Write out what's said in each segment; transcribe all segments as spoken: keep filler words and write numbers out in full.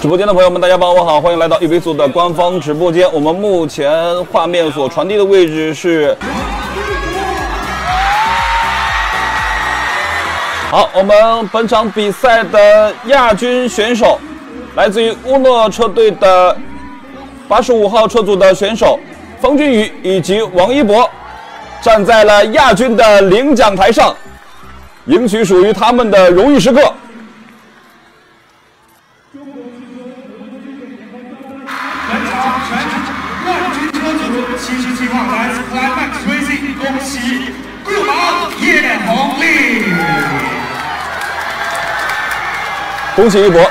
直播间的朋友们，大家傍晚好，欢迎来到 Evisu 的官方直播间。我们目前画面所传递的位置是，好，我们本场比赛的亚军选手，来自于乌诺车队的八十五号车组的选手方俊宇以及王一博，站在了亚军的领奖台上，赢取属于他们的荣誉时刻。 恭喜顾王叶红丽，恭喜一博，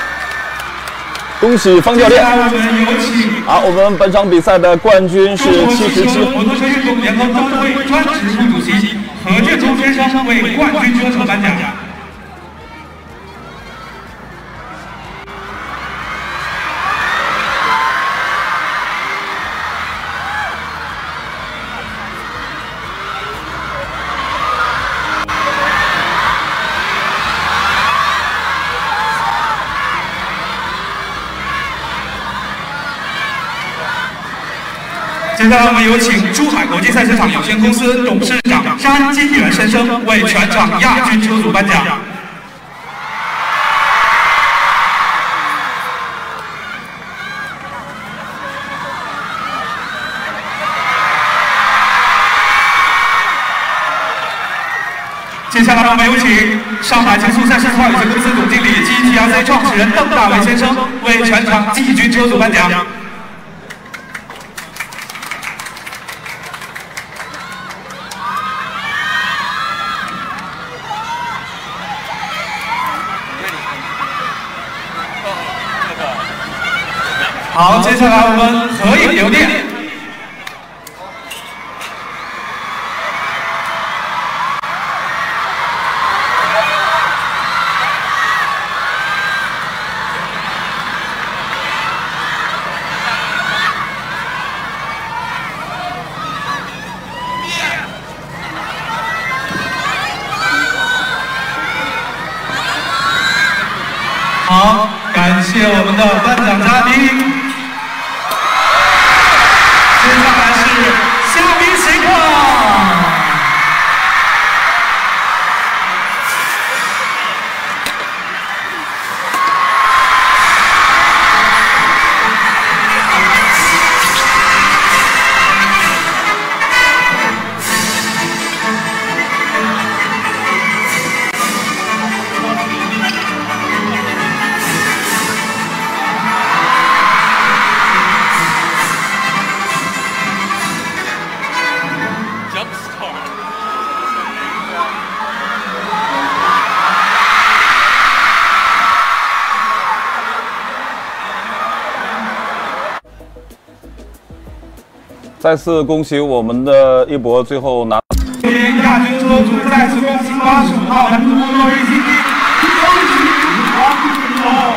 恭喜方教练。好、啊，我们本场比赛的冠军是七十七。摩托车运动联合工会专职副主席何志忠先生为冠军车手颁奖。现在我们有请珠海国际赛车场有限公司董事长詹金元先生为全场亚军车组颁奖。接下来我们有请上海极速赛车场有限公司总经理及 G D S A 创始人邓大为先生为全场季军车组颁奖。 好，接下来我们合影留念。好，感谢我们的颁奖嘉宾。 再次恭喜我们的一博，最后拿。亚军车主再次恭喜八十五号车主莫瑞金，恭喜王一博。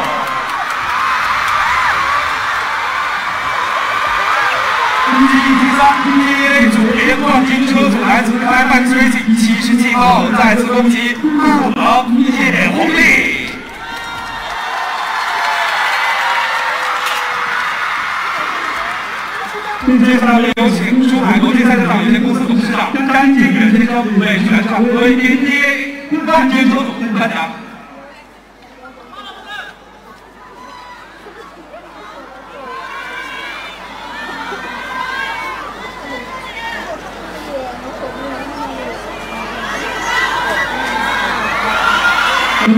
恭喜第三 P A 组别冠军车主来自 Climax Racing 七十七号，再次恭喜顾王叶红丽。 接下来有请珠海国际赛车场有限公司董事长詹金元先生为全场冠军冠军车主颁奖。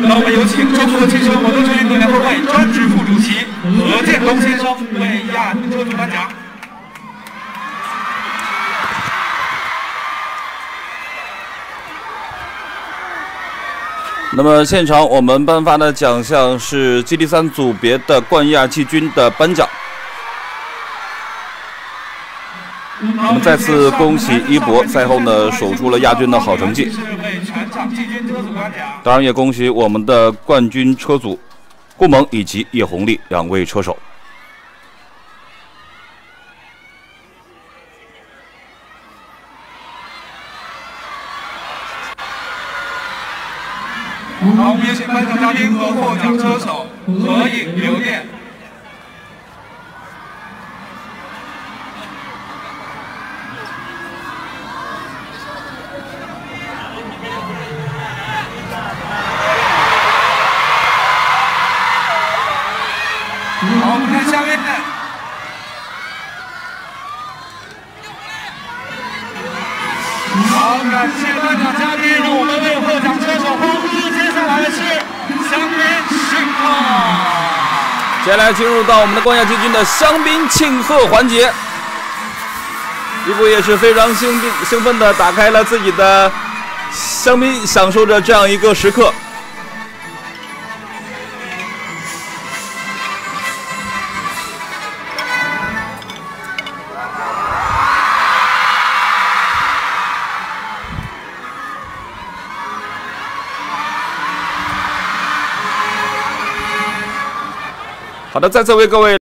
那我们有请中国汽车摩托车运动联合会专职副主席何建东先生为亚军车主颁奖。 那么现场我们颁发的奖项是 G T 三 组别的冠亚季军的颁奖。我们再次恭喜一博赛后呢守出了亚军的好成绩。当然也恭喜我们的冠军车组顾蒙以及叶红丽两位车手。 好，我们有请颁奖嘉宾和获奖车手合影留念。接下来进入到我们的冠亚季军的香槟庆贺环节。伊布也是非常兴奋兴奋的打开了自己的香槟，享受着这样一个时刻。 好的，再次为各位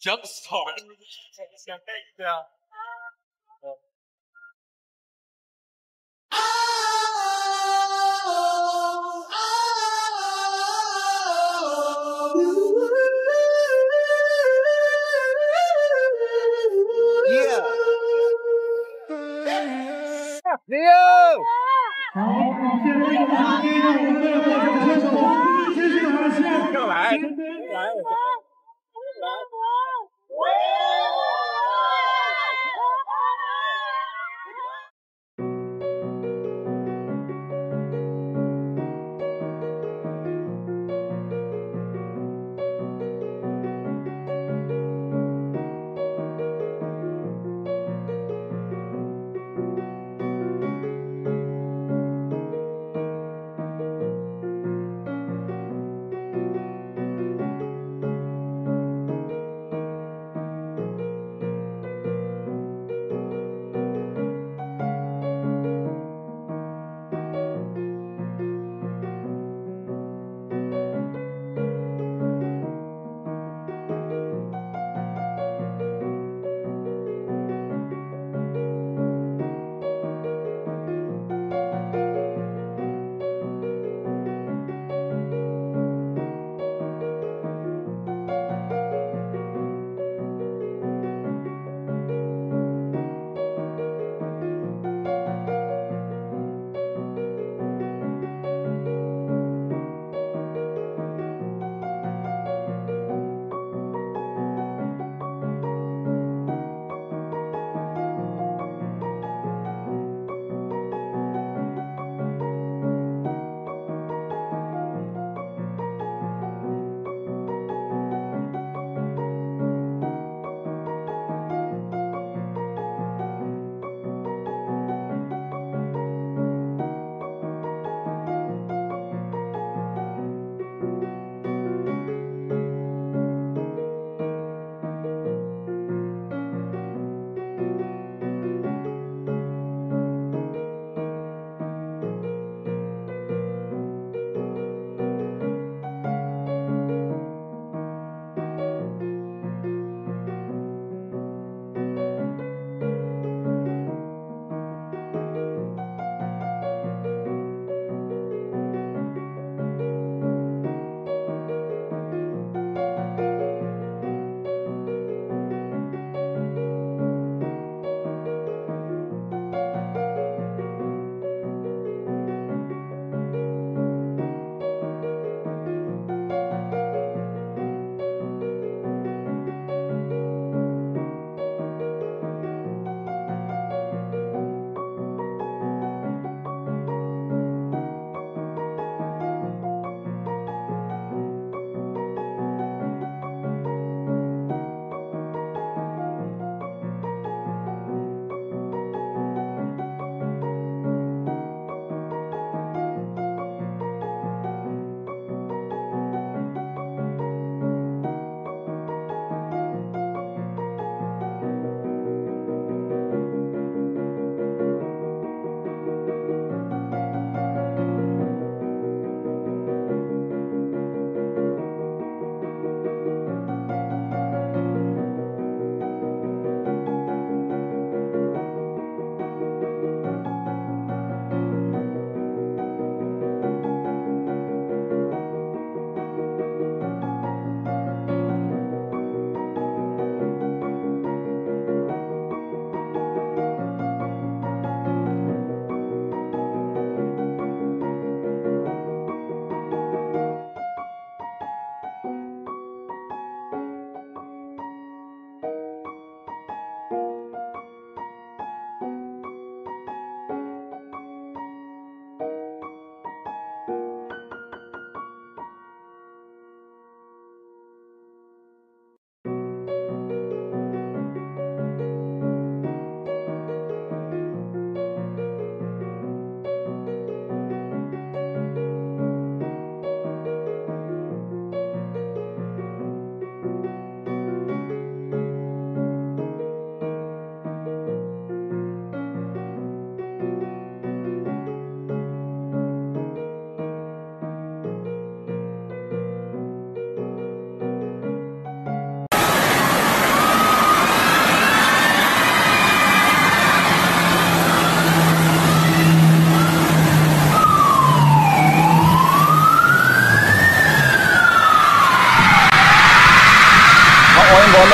Jumpstart， 对啊。 Leo!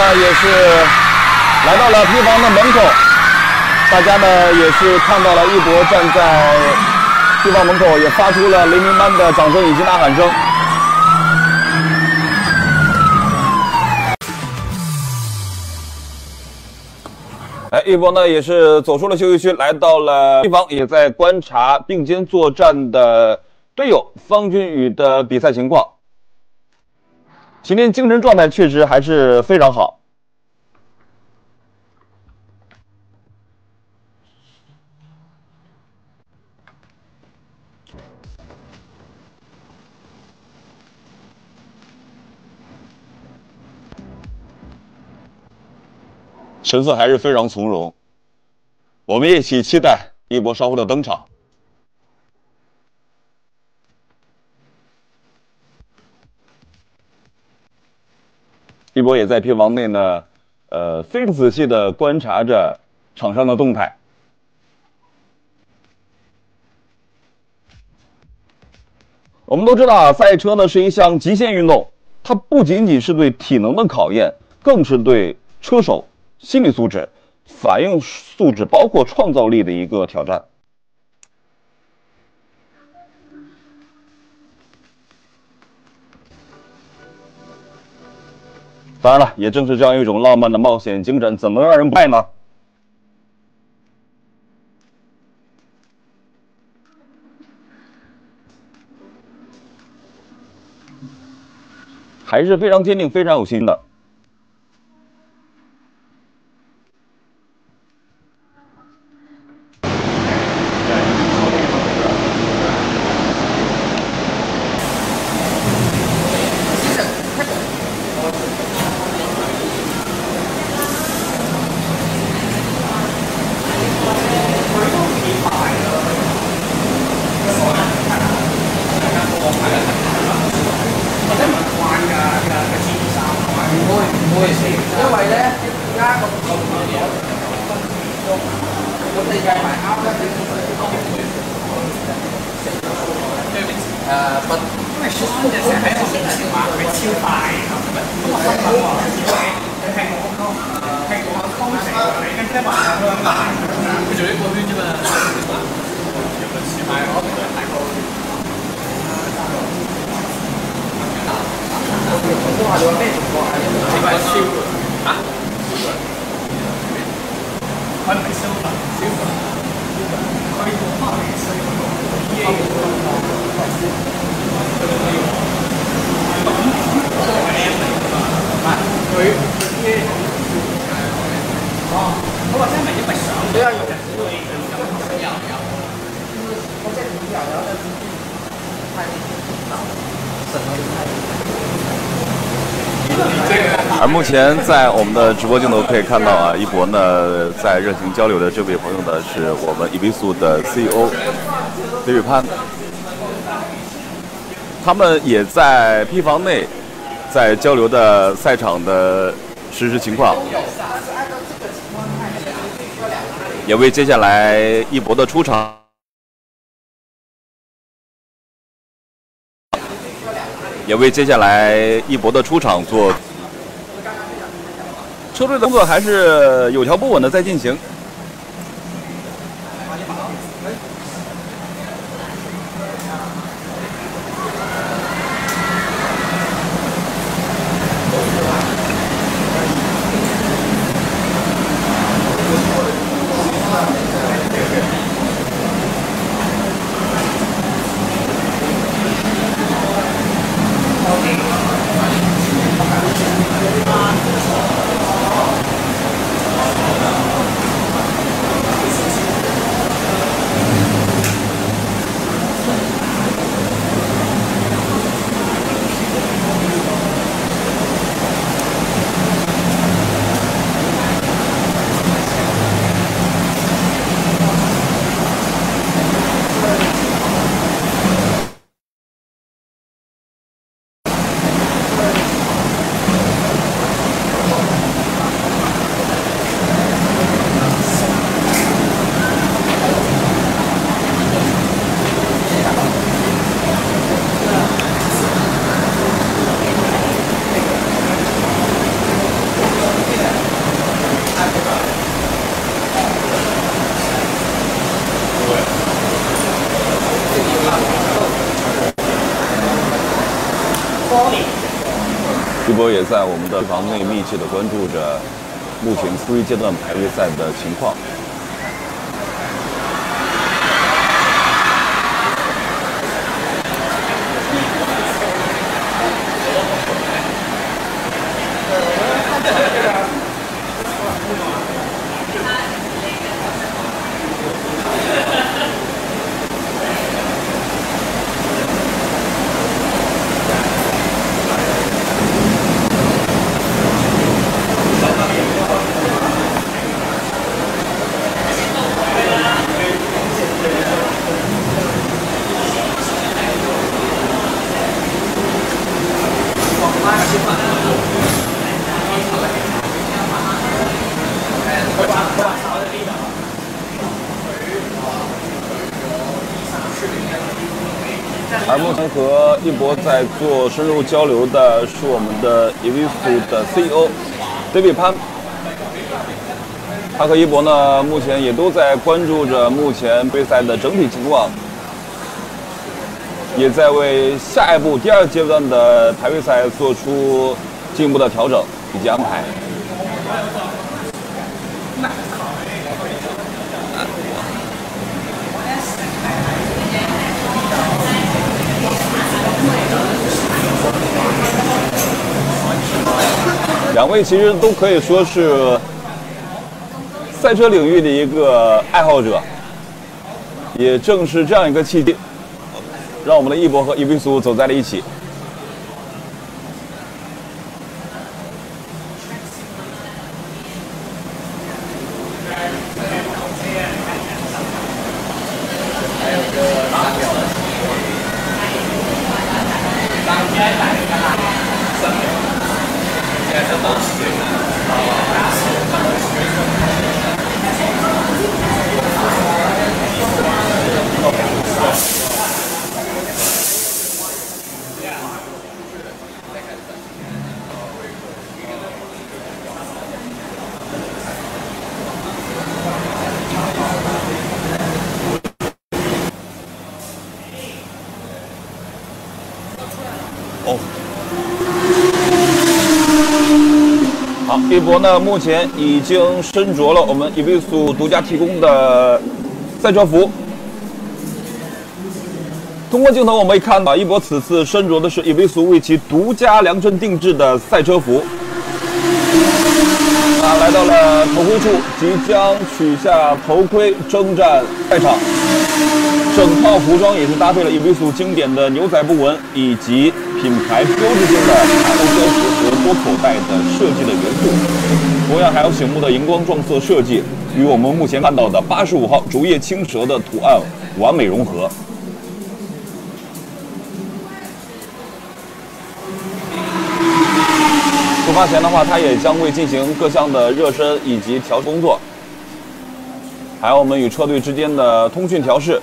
呢也是来到了坯房的门口，大家呢也是看到了一博站在坯房门口，也发出了雷鸣般的掌声以及呐喊声。哎，一博呢也是走出了休息区，来到了坯房，也在观察并肩作战的队友方君宇的比赛情况。 今天精神状态确实还是非常好。神色还是非常从容。我们一起期待一博稍后的登场。 一博也在坯房内呢，呃，非常仔细的观察着场上的动态。我们都知道啊，赛车呢是一项极限运动，它不仅仅是对体能的考验，更是对车手心理素质、反应素质，包括创造力的一个挑战。 当然了，也正是这样一种浪漫的冒险精神，怎么能让人不爱呢？还是非常坚定、非常有心的。而目前在我们的直播镜头可以看到啊，一博呢在热情交流的这位朋友呢是我们 Evisu 的 C E O 李宇潘，他们也在坯房内在交流的赛场的实时情况，也为接下来一博的出场。 也为接下来一博的出场做，车队的工作还是有条不紊的在进行。博也在我们的房内密切的关注着目前初一阶段排位赛的情况。 而目前和一博在做深入交流的是我们的 Evisu 的 C E O David 潘。他和一博呢，目前也都在关注着目前杯赛的整体情况，也在为下一步第二阶段的排位赛做出进一步的调整以及安排。 两位其实都可以说是赛车领域的一个爱好者，也正是这样一个契机，让我们的一博和伊维苏走在了一起。一博呢，目前已经身着了我们 Evisu 独家提供的赛车服。通过镜头我们可以看到，一博此次身着的是 Evisu 为其独家量身定制的赛车服。啊，来到了头盔处，即将取下头盔征战赛场。整套服装也是搭配了 Evisu 经典的牛仔布纹以及 品牌标志性的卡路标识和多口袋的设计的元素，同样还有醒目的荧光撞色设计，与我们目前看到的八十五号竹叶青蛇的图案完美融合。出发前的话，它也将会进行各项的热身以及调试工作，还有我们与车队之间的通讯调试。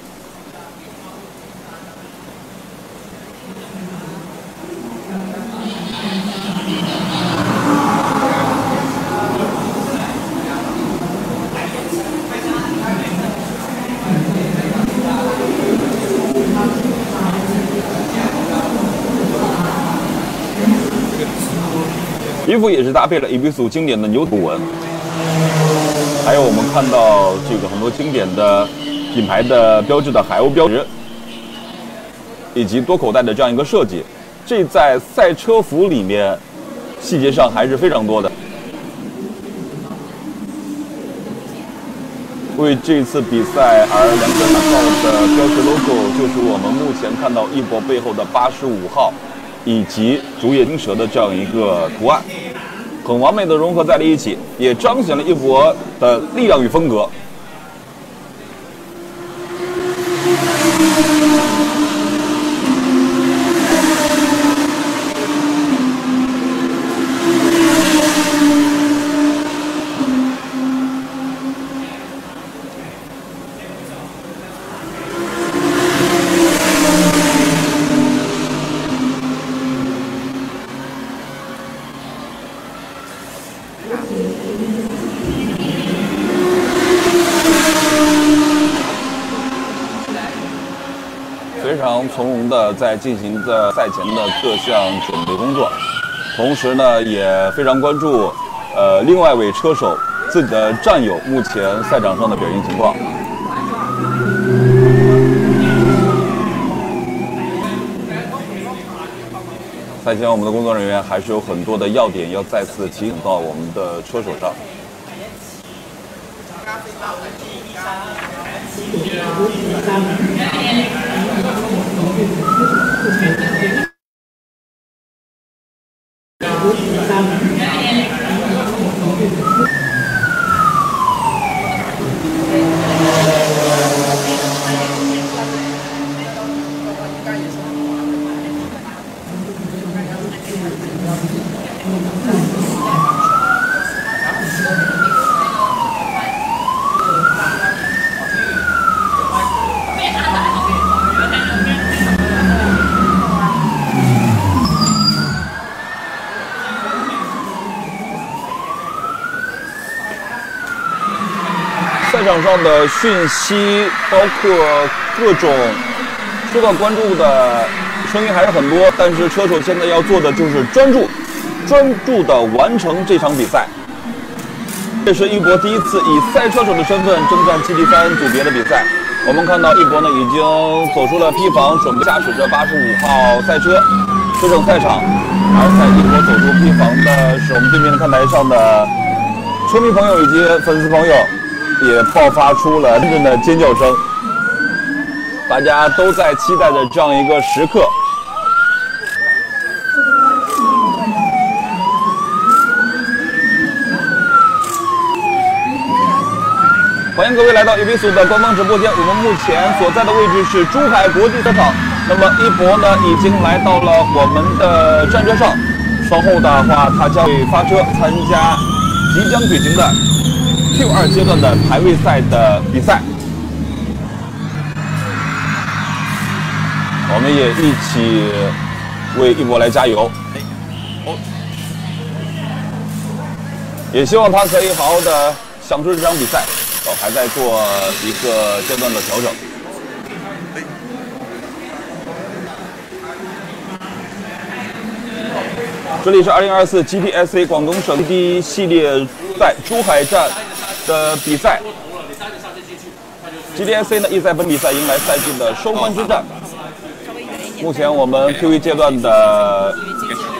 衣服也是搭配了 Evisu 经典的牛仔纹，还有我们看到这个很多经典的品牌的标志的海鸥标识，以及多口袋的这样一个设计，这在赛车服里面细节上还是非常多的，为这次比赛而量身打造的标识 logo 就是我们目前看到一博背后的八十五号。 以及竹叶青蛇的这样一个图案，很完美的融合在了一起，也彰显了一博的力量与风格。非常从容的在进行着赛前的各项准备工作。同时呢也非常关注呃另外一位车手自己的战友目前赛场上的表现情况。 赛前，我们的工作人员还是有很多的要点要再次提醒到我们的车手上。赛场上的讯息，包括各种受到关注的声音还是很多，但是车手现在要做的就是专注，专注地完成这场比赛。这是一博第一次以赛车手的身份征战 G T 三组别的比赛。我们看到一博呢已经走出了 P 房，准备驾驶着八十五号赛车驰骋赛场。而在一博走出 P 房的是我们对面的看台上的车迷朋友以及粉丝朋友。 也爆发出了阵阵的尖叫声，大家都在期待着这样一个时刻。欢迎各位来到Evisu的官方直播间，我们目前所在的位置是珠海国际赛场。那么一博呢，已经来到了我们的战车上，稍后的话，他将会发车参加即将举行的 Q 二 阶段的排位赛的比赛，我们也一起为一博来加油，也希望他可以好好的享受这场比赛。我还在做一个阶段的调整。 这里是二零二四 G D S A 广东省第一系列赛珠海站的比赛。G D S A 呢，一赛分比赛迎来赛季的收官之战。目前我们 Q 一 阶段的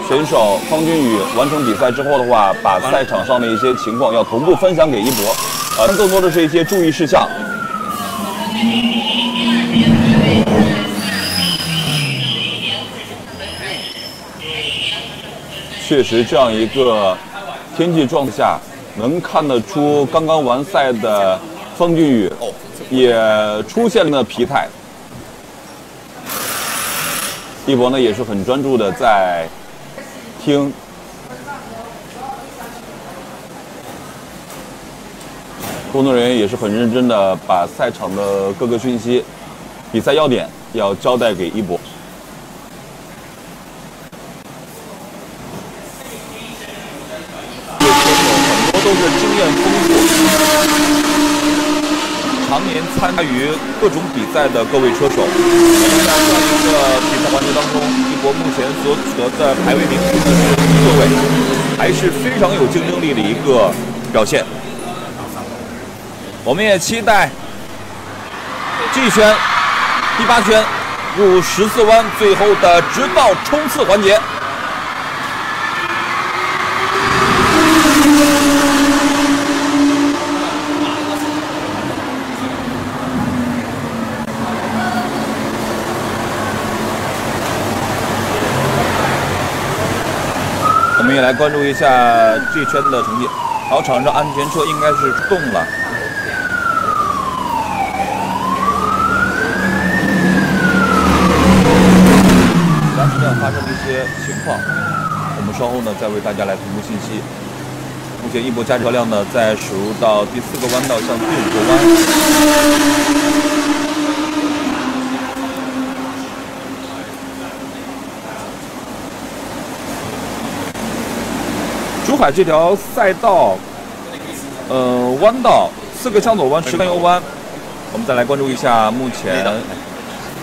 选手方君宇完成比赛之后的话，把赛场上的一些情况要同步分享给一博，呃，更多的是一些注意事项。 确实，这样一个天气状况下，能看得出刚刚完赛的方俊宇也出现了疲态。一博呢也是很专注的在听。工作人员也是很认真的把赛场的各个讯息、比赛要点要交代给一博。 常年参加于各种比赛的各位车手，在这样一个比赛环节当中，一博目前所取得的排位名次是第六位，还是非常有竞争力的一个表现。我们也期待这一圈、第八圈入十四弯最后的直道冲刺环节。 我们也来关注一下这圈的成绩。好，场上安全车应该是动了。燃油站发生了一些情况，我们稍后呢再为大家来同步信息。目前一博驾车辆呢在驶入到第四个弯道向第五个弯。 珠海这条赛道，呃，弯道四个向左弯，十个右弯。我们再来关注一下目前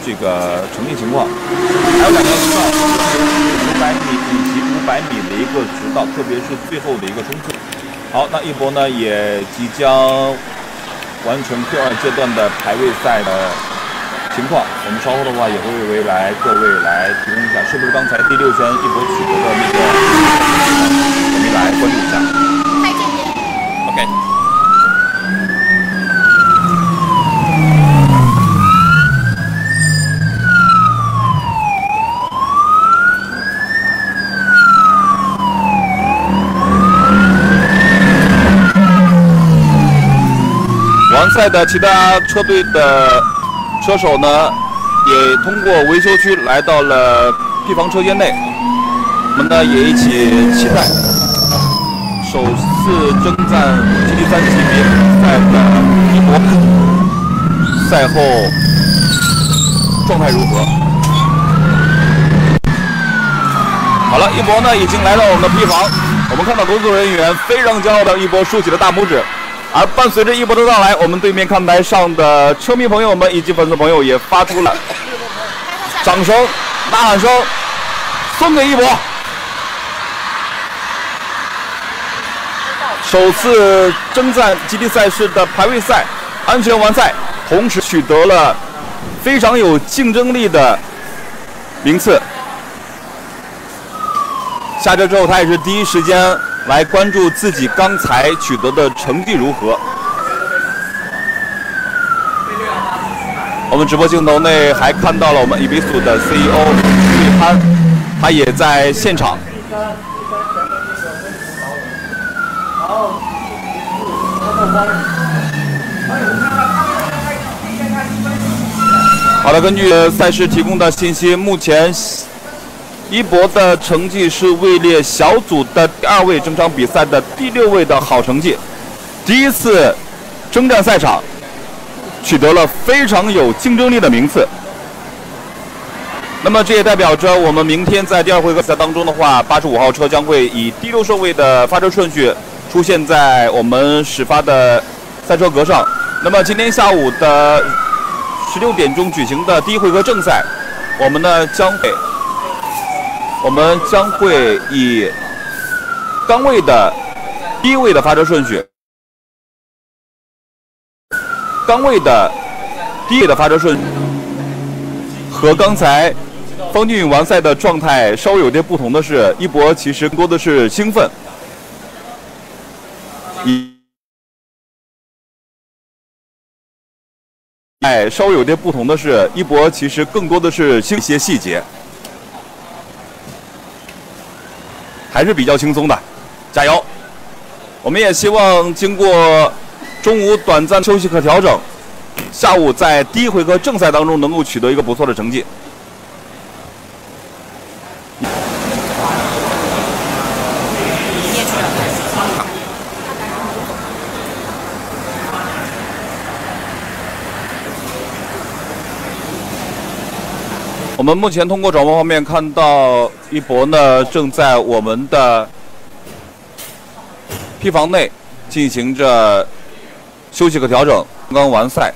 这个成绩情况。还有两条赛道，一百米以及五百。百米的一个直道，特别是最后的一个冲刺。好，那一博呢也即将完成 Q 二 阶段的排位赛的情况，我们稍后的话也会为来各位来提供一下，是不是刚才第六圈一博取得的那个？我们来关注一下。OK。 完赛的其他车队的车手呢，也通过维修区来到了P房车间内。我们呢也一起期待首次征战 G T 三级别赛的一博，赛后状态如何？好了，一博呢已经来到我们的P房，我们看到工作人员非常骄傲的一博竖起了大拇指。 而伴随着一波的到来，我们对面看台上的车迷朋友们以及粉丝朋友也发出了掌声、呐喊声，送给一博。首次征战 G T 赛事的排位赛，安全完赛，同时取得了非常有竞争力的名次。下车之后，他也是第一时间。 来关注自己刚才取得的成绩如何。我们直播镜头内还看到了我们 Evisu 的 C E O 李潘，他也在现场。好了，根据赛事提供的信息，目前。 一博的成绩是位列小组的第二位，整场比赛的第六位的好成绩。第一次征战赛场，取得了非常有竞争力的名次。那么这也代表着我们明天在第二回合赛当中的话， 八十五号车将会以第六顺位的发车顺序出现在我们始发的赛车格上。那么今天下午的十六点钟举行的第一回合正赛，我们呢将会。 我们将会以杆位的第一位的发车顺序，杆位的第一位的发车顺序和刚才方俊宇完赛的状态稍微有点不同的是，一博其实更多的是兴奋，以哎稍微有点不同的是，一博其实更多的是一些细节。 还是比较轻松的，加油！我们也希望经过中午短暂休息和调整，下午在第一回合正赛当中能够取得一个不错的成绩。我们目前通过转播方面看到。 一博呢，正在我们的P房内进行着休息和调整，刚刚完赛。